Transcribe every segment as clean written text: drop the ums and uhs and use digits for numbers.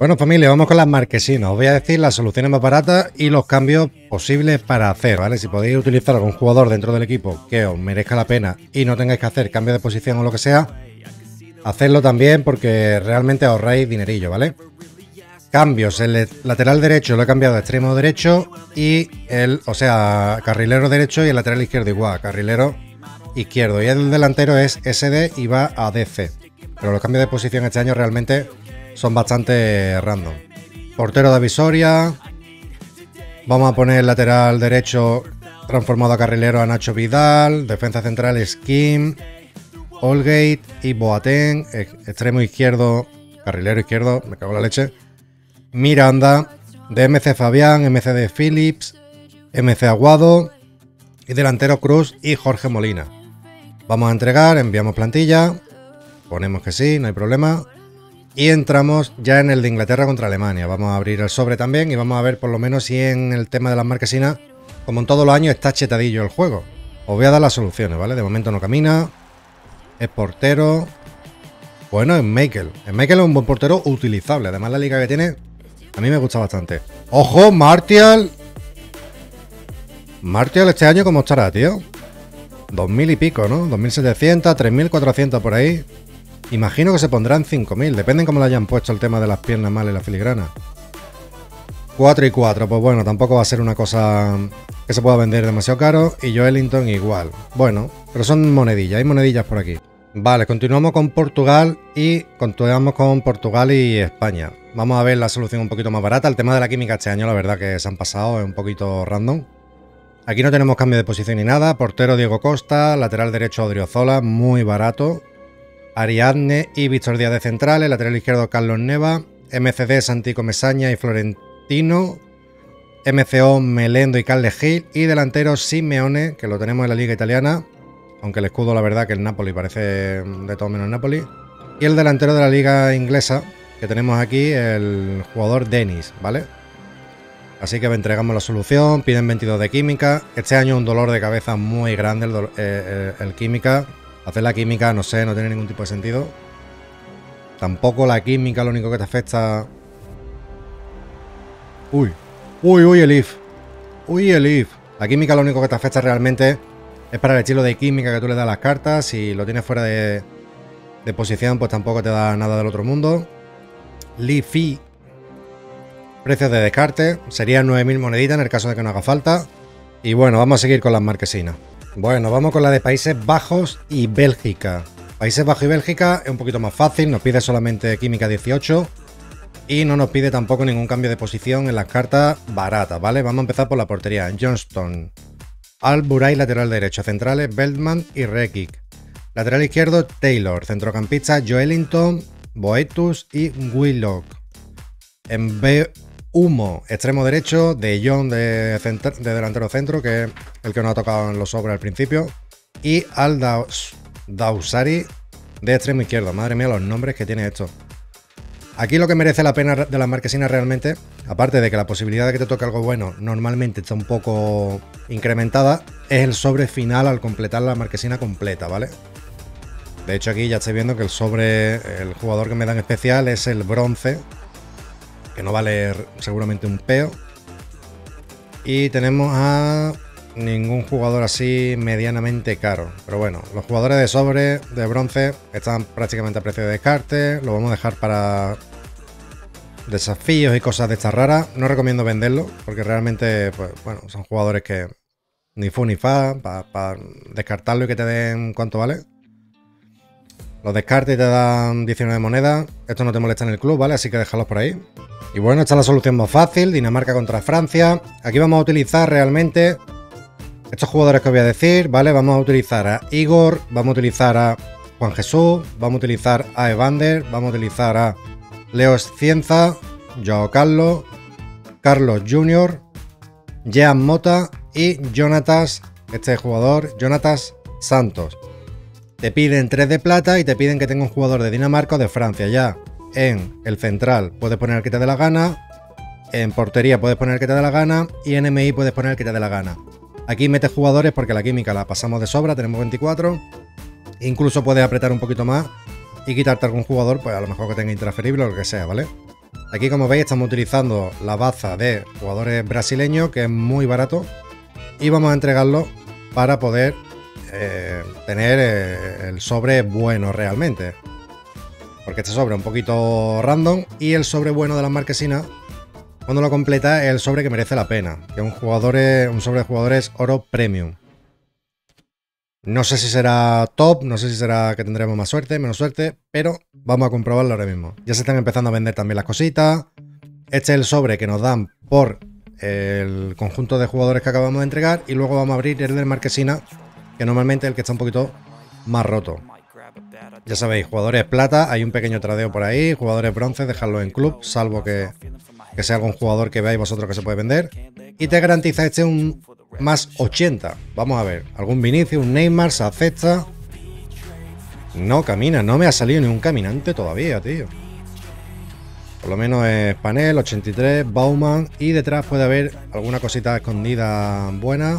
Bueno, familia, vamos con las marquesinas. Os voy a decir las soluciones más baratas y los cambios posibles para hacer, ¿vale? Si podéis utilizar algún jugador dentro del equipo que os merezca la pena y no tengáis que hacer cambio de posición o lo que sea, hacedlo también porque realmente ahorráis dinerillo, ¿vale? Cambios: el lateral derecho lo he cambiado a extremo derecho y carrilero derecho, y el lateral izquierdo igual a carrilero izquierdo, y el delantero es SD y va a DC. Pero los cambios de posición este año realmente son bastante random. Portero de Avisoria. Vamos a poner lateral derecho transformado a carrilero a Nacho Vidal. Defensa central Skin, Holgate y Boateng. Extremo izquierdo, carrilero izquierdo, me cago en la leche, Miranda. De MC Fabián, MC de Phillips, MC Aguado. Y delantero Cruz y Jorge Molina. Vamos a entregar, enviamos plantilla. Ponemos que sí, no hay problema. Y entramos ya en el de Inglaterra contra Alemania. Vamos a abrir el sobre también y vamos a ver por lo menos si en el tema de las marquesinas, como en todos los años, está chetadillo el juego. Os voy a dar las soluciones, ¿vale? De momento no camina. Es portero. Bueno, es Michael. Es Michael, es un buen portero utilizable. Además, la liga que tiene a mí me gusta bastante. ¡Ojo, Martial! Martial este año, ¿cómo estará, tío? 2000 y pico, ¿no? 2700, 3400 por ahí. Imagino que se pondrán 5000, depende cómo le hayan puesto el tema de las piernas mal y la filigrana. 4 y 4, pues bueno, tampoco va a ser una cosa que se pueda vender demasiado caro. Y Joelinton igual, bueno, pero son monedillas, hay monedillas por aquí. Vale, continuamos con Portugal y España. Vamos a ver la solución un poquito más barata. El tema de la química este año, la verdad que se han pasado, es un poquito random. Aquí no tenemos cambio de posición ni nada. Portero Diego Costa, lateral derecho Odriozola, muy barato. Ariadne y Víctor Díaz de centrales, lateral izquierdo Carlos Neva, MCD Santico Mesaña y Florentino, MCO Melendo y Carles Gil, y delantero Simeone, que lo tenemos en la liga italiana, aunque el escudo la verdad que el Napoli parece de todo menos Napoli, y el delantero de la liga inglesa que tenemos aquí, el jugador Dennis, ¿vale? Así que entregamos la solución. Piden 22 de química. Este año un dolor de cabeza muy grande el química. Hacer la química, no sé, no tiene ningún tipo de sentido. Tampoco la química, lo único que te afecta... Uy, el if. La química, lo único que te afecta realmente es para el estilo de química que tú le das a las cartas. Si lo tienes fuera de posición, pues tampoco te da nada del otro mundo. Lifi. Precios de descarte. Serían 9000 moneditas en el caso de que no haga falta. Y bueno, vamos a seguir con las marquesinas. Bueno, vamos con la de Países Bajos y Bélgica. Países Bajos y Bélgica es un poquito más fácil, nos pide solamente química 18 y no nos pide tampoco ningún cambio de posición en las cartas baratas, ¿vale? Vamos a empezar por la portería. Johnston, Alburay, lateral derecho, centrales Beltman y Rekic, lateral izquierdo Taylor, centrocampista Joelinton, Boetus y Willock, en B Humo, extremo derecho, De Jong de delantero centro, que es el que nos ha tocado en los sobres al principio, y Aldawsari de extremo izquierdo. Madre mía los nombres que tiene esto. Aquí lo que merece la pena de las marquesinas realmente, aparte de que la posibilidad de que te toque algo bueno normalmente está un poco incrementada, es el sobre final al completar la marquesina completa, ¿vale? De hecho aquí ya estáis viendo que el sobre, el jugador que me dan especial es el bronce, que no vale seguramente un peo, y tenemos a ningún jugador así medianamente caro, pero bueno, los jugadores de sobre de bronce están prácticamente a precio de descarte. Lo vamos a dejar para desafíos y cosas de estas raras. No recomiendo venderlo porque realmente, pues bueno, son jugadores que ni fu ni fa para descartarlo y que te den cuánto vale. Los descartes te dan 19 monedas. Esto no te molesta en el club, ¿vale? Así que déjalos por ahí. Y bueno, esta es la solución más fácil. Dinamarca contra Francia. Aquí vamos a utilizar realmente estos jugadores que os voy a decir, ¿vale? Vamos a utilizar a Igor, vamos a utilizar a Juan Jesús, vamos a utilizar a Evander, vamos a utilizar a Leo Scienza, Joao Carlos, Carlos Jr., Jean Mota y Jonatas, este jugador, Jonatas Santos. Te piden 3 de plata y te piden que tenga un jugador de Dinamarca o de Francia. Ya en el central puedes poner el que te dé la gana, en portería puedes poner el que te dé la gana y en MI puedes poner el que te dé la gana. Aquí metes jugadores porque la química la pasamos de sobra, tenemos 24. Incluso puedes apretar un poquito más y quitarte algún jugador, pues a lo mejor que tenga intransferible o lo que sea, ¿vale? Aquí, como veis, estamos utilizando la baza de jugadores brasileños, que es muy barato, y vamos a entregarlo para poder tener el sobre bueno realmente, porque este sobre es un poquito random, y el sobre bueno de las marquesinas, cuando lo completa, es el sobre que merece la pena, que es un sobre de jugadores oro premium. No sé si será top, no sé si será que tendremos más suerte, menos suerte, pero vamos a comprobarlo ahora mismo. Ya se están empezando a vender también las cositas. Este es el sobre que nos dan por el conjunto de jugadores que acabamos de entregar, y luego vamos a abrir el de marquesina, que normalmente es el que está un poquito más roto. Ya sabéis, jugadores plata, hay un pequeño tradeo por ahí, jugadores bronce, dejadlo en club, salvo que sea algún jugador que veáis vosotros que se puede vender, y te garantiza este un más 80. Vamos a ver, algún Vinicius, un Neymar, se acepta. No camina, no me ha salido ni un caminante todavía, tío. Por lo menos es Panel, 83, Bauman, y detrás puede haber alguna cosita escondida buena.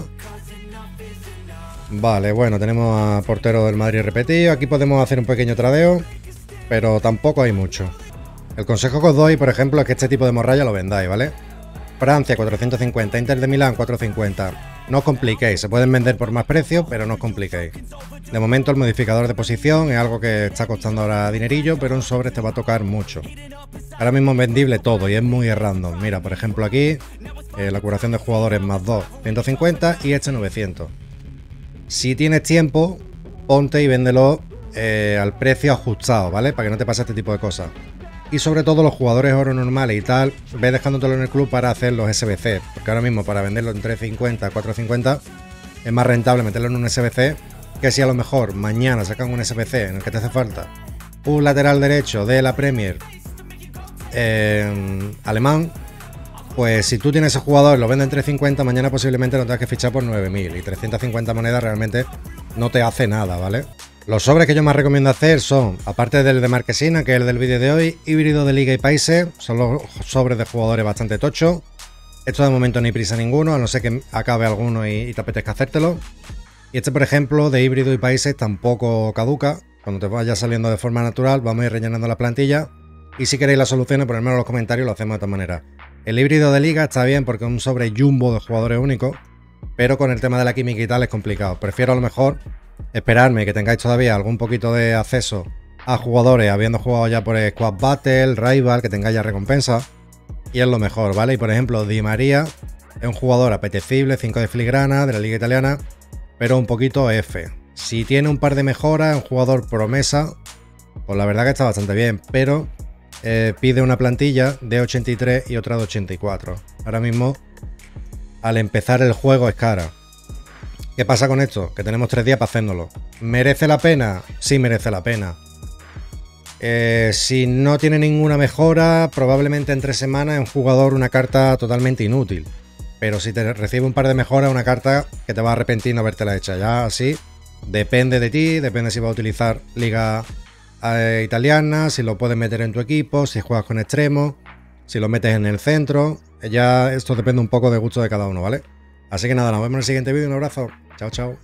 Vale, bueno, tenemos a portero del Madrid repetido. Aquí podemos hacer un pequeño tradeo, pero tampoco hay mucho. El consejo que os doy, por ejemplo, es que este tipo de morralla lo vendáis, ¿vale? Francia 450, Inter de Milán 450. No os compliquéis, se pueden vender por más precio, pero no os compliquéis. De momento el modificador de posición es algo que está costando ahora dinerillo, pero un sobre te va a tocar mucho. Ahora mismo es vendible todo y es muy random. Mira, por ejemplo aquí, la curación de jugadores más 2, 150, y este 900. Si tienes tiempo, ponte y véndelo al precio ajustado, ¿vale? Para que no te pase este tipo de cosas. Y sobre todo los jugadores oro normales y tal, ve dejándotelo en el club para hacer los SBC, porque ahora mismo para venderlo en 350 a 450 es más rentable meterlo en un SBC, que si a lo mejor mañana sacan un SBC en el que te hace falta un lateral derecho de la Premier alemán, pues si tú tienes ese jugador, lo venden en 350, mañana posiblemente lo tengas que fichar por 9000, y 350 monedas realmente no te hace nada, ¿vale? Los sobres que yo más recomiendo hacer son, aparte del de marquesina, que es el del vídeo de hoy, híbrido de liga y países, son los sobres de jugadores bastante tochos. Esto de momento no hay prisa ninguno, a no ser que acabe alguno y te apetezca hacértelo. Y este, por ejemplo, de híbrido y países tampoco caduca, cuando te vaya saliendo de forma natural vamos a ir rellenando la plantilla, y si queréis las soluciones, ponedmelo en los comentarios, lo hacemos de esta manera. El híbrido de liga está bien porque es un sobre jumbo de jugadores únicos, pero con el tema de la química y tal es complicado. Prefiero a lo mejor esperarme que tengáis todavía algún poquito de acceso a jugadores habiendo jugado ya por Squad Battle, Rival, que tengáis ya recompensa, y es lo mejor, ¿vale? Y por ejemplo Di María es un jugador apetecible, 5 de filigrana, de la liga italiana, pero un poquito F. Si tiene un par de mejoras, un jugador promesa, pues la verdad que está bastante bien, pero pide una plantilla de 83 y otra de 84. Ahora mismo al empezar el juego es cara. ¿Qué pasa con esto? Que tenemos 3 días para haciéndolo. ¿Merece la pena? Sí, merece la pena. Si no tiene ninguna mejora, probablemente en 3 semanas un jugador una carta totalmente inútil. Pero si te recibe un par de mejoras, una carta que te va a arrepentir no habértela hecha. Ya así depende de ti, depende si vas a utilizar liga italiana, si lo puedes meter en tu equipo, si juegas con extremos, si lo metes en el centro. Ya esto depende un poco de gusto de cada uno, ¿vale? Así que nada, nos vemos en el siguiente vídeo. Un abrazo. Chao, chao.